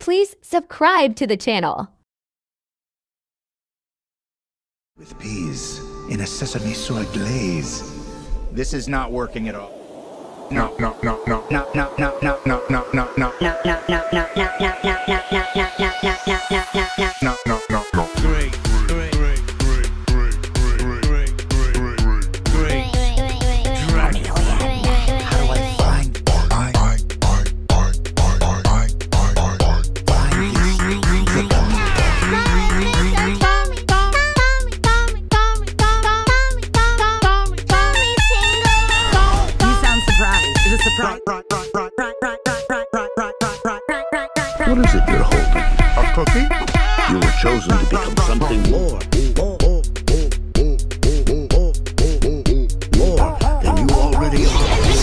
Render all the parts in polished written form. Please subscribe to the channel. With peas in a sesame soy glaze. This is not working at all. What is it you're holding? A cookie? You were chosen to become something more than you already are. This is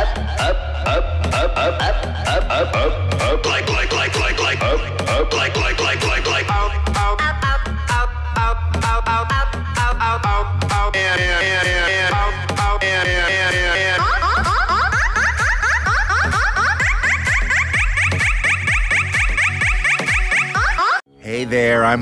Hey there, I'm